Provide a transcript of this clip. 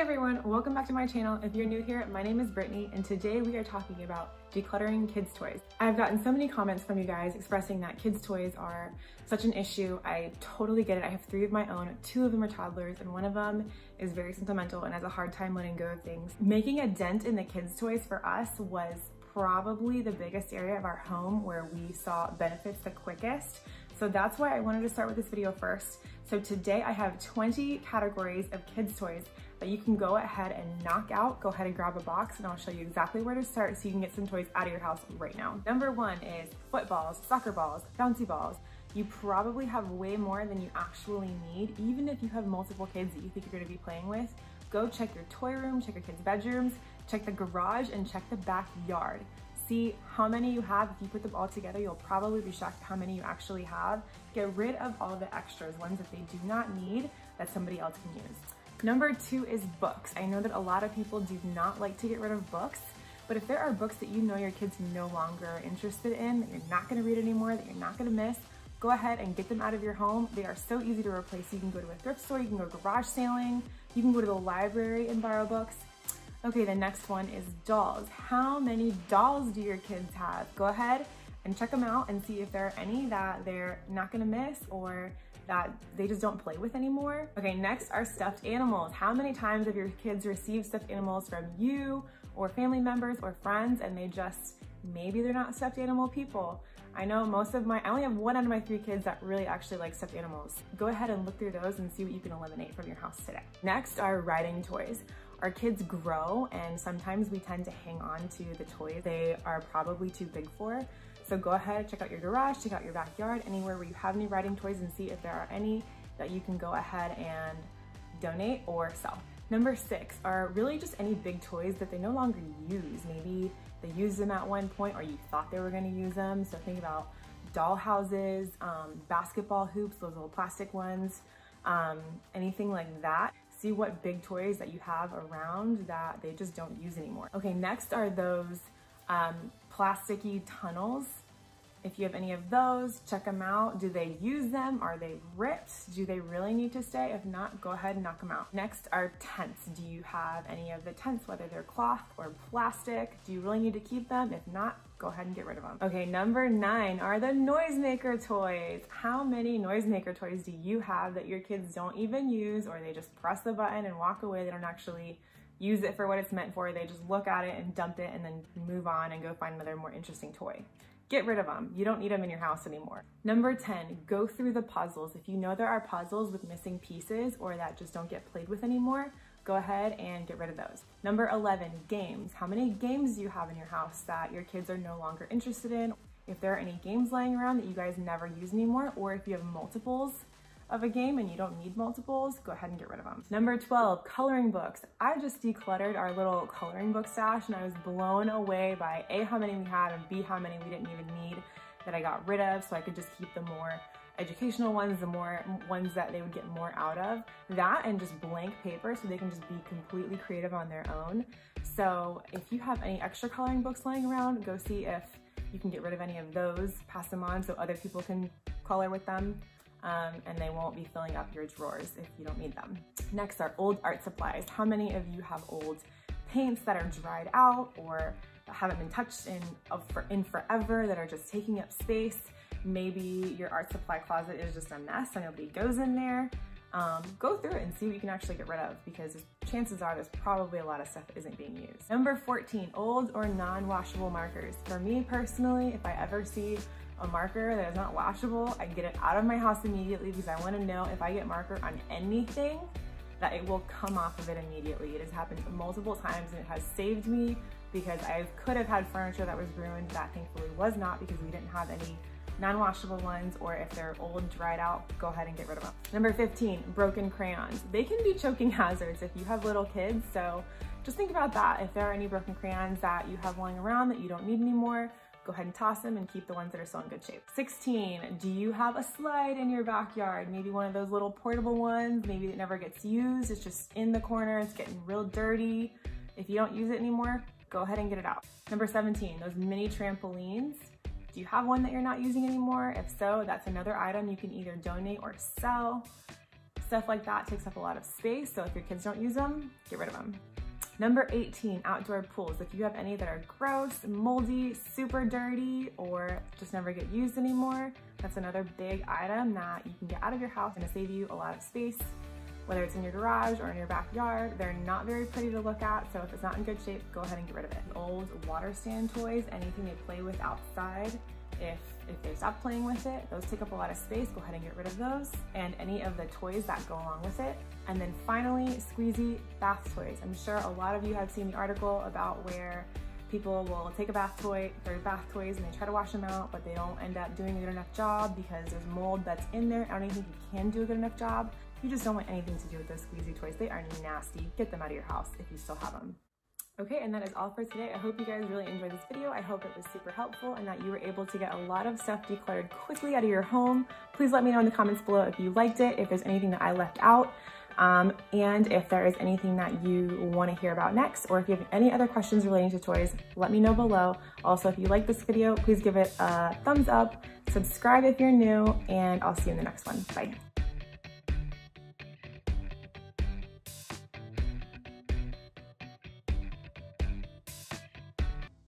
everyone, welcome back to my channel. If you're new here, my name is Brittany, and today we are talking about decluttering kids' toys. I've gotten so many comments from you guys expressing that kids' toys are such an issue. I totally get it. I have three of my own. Two of them are toddlers, and one of them is very sentimental and has a hard time letting go of things. Making a dent in the kids' toys for us was probably the biggest area of our home where we saw benefits the quickest. So that's why I wanted to start with this video first. So today I have 20 categories of kids' toys that you can go ahead and knock out. Go ahead and grab a box and I'll show you exactly where to start so you can get some toys out of your house right now. Number one is footballs, soccer balls, bouncy balls. You probably have way more than you actually need. Even if you have multiple kids that you think you're gonna be playing with, go check your toy room, check your kids' bedrooms, check the garage, and check the backyard. See how many you have. If you put them all together, you'll probably be shocked at how many you actually have. Get rid of all the extras, ones that they do not need that somebody else can use. Number two is books. I know that a lot of people do not like to get rid of books, but if there are books that you know your kids no longer are interested in, that you're not gonna read anymore, that you're not gonna miss, go ahead and get them out of your home. They are so easy to replace. You can go to a thrift store, you can go garage sailing, you can go to the library and borrow books. Okay, the next one is dolls. How many dolls do your kids have? Go ahead and check them out and see if there are any that they're not gonna miss or that they just don't play with anymore. Okay, next are stuffed animals. How many times have your kids received stuffed animals from you or family members or friends, and they just, maybe they're not stuffed animal people? I know most of I only have one out of my three kids that really actually like stuffed animals. Go ahead and look through those and see what you can eliminate from your house today. Next are riding toys. Our kids grow, and sometimes we tend to hang on to the toys they are probably too big for. So go ahead, check out your garage, check out your backyard, anywhere where you have any riding toys, and see if there are any that you can go ahead and donate or sell. Number six are really just any big toys that they no longer use. Maybe they used them at one point, or you thought they were gonna use them. So think about dollhouses, basketball hoops, those little plastic ones, anything like that. See what big toys that you have around that they just don't use anymore. Okay, next are those plasticky tunnels. If you have any of those, check them out. Do they use them? Are they ripped? Do they really need to stay? If not, go ahead and knock them out. Next are tents. Do you have any of the tents, whether they're cloth or plastic? Do you really need to keep them? If not, go ahead and get rid of them. Okay, number nine are the noisemaker toys. How many noisemaker toys do you have that your kids don't even use, or they just press the button and walk away? They don't actually use it for what it's meant for. They just look at it and dump it and then move on and go find another more interesting toy. Get rid of them. You don't need them in your house anymore. Number 10, go through the puzzles. If you know there are puzzles with missing pieces or that just don't get played with anymore, go ahead and get rid of those. Number 11, games. How many games do you have in your house that your kids are no longer interested in? If there are any games lying around that you guys never use anymore, or if you have multiples of a game and you don't need multiples, go ahead and get rid of them. Number 12, coloring books. I just decluttered our little coloring book stash, and I was blown away by A, how many we had, and B, how many we didn't even need that I got rid of so I could just keep the more educational ones, the more ones that they would get more out of. That and just blank paper so they can just be completely creative on their own. So if you have any extra coloring books lying around, go see if you can get rid of any of those, pass them on so other people can color with them. And they won't be filling up your drawers if you don't need them. Next are old art supplies. How many of you have old paints that are dried out or that haven't been touched in forever, that are just taking up space? Maybe your art supply closet is just a mess and nobody goes in there. Go through it and see what you can actually get rid of, because chances are there's probably a lot of stuff that isn't being used. Number 14, old or non-washable markers. For me personally, if I ever see a marker that is not washable, I get it out of my house immediately, because I want to know if I get marker on anything that it will come off of it immediately. It has happened multiple times and it has saved me, because I could have had furniture that was ruined. That thankfully was not, because we didn't have any non-washable ones, or if they're old, dried out, go ahead and get rid of them. Number 15, broken crayons. They can be choking hazards if you have little kids, so just think about that. If there are any broken crayons that you have lying around that you don't need anymore, go ahead and toss them and keep the ones that are still in good shape. 16, do you have a slide in your backyard? Maybe one of those little portable ones, maybe it never gets used, it's just in the corner, it's getting real dirty. If you don't use it anymore, go ahead and get it out. Number 17, those mini trampolines. Do you have one that you're not using anymore? If so, that's another item you can either donate or sell. Stuff like that takes up a lot of space, so if your kids don't use them, get rid of them. Number 18, outdoor pools. If you have any that are gross, moldy, super dirty, or just never get used anymore, that's another big item that you can get out of your house and to save you a lot of space. Whether it's in your garage or in your backyard, they're not very pretty to look at, so if it's not in good shape, go ahead and get rid of it. Old water stand toys, anything they play with outside, if they stop playing with it, those take up a lot of space, go ahead and get rid of those, and any of the toys that go along with it. And then finally, squeezy bath toys. I'm sure a lot of you have seen the article about where people will take a bath toy, their bath toys, and they try to wash them out, but they don't end up doing a good enough job because there's mold that's in there. I don't even think you can do a good enough job. You just don't want anything to do with those squeezy toys. They are nasty. Get them out of your house if you still have them. Okay, and that is all for today. I hope you guys really enjoyed this video. I hope it was super helpful and that you were able to get a lot of stuff decluttered quickly out of your home. Please let me know in the comments below if you liked it, if there's anything that I left out, and if there is anything that you want to hear about next, or if you have any other questions relating to toys, let me know below. Also, if you like this video, please give it a thumbs up, subscribe if you're new, and I'll see you in the next one. Bye.